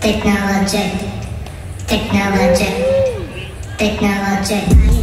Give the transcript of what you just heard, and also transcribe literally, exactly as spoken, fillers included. Technology, technology, technology, technology.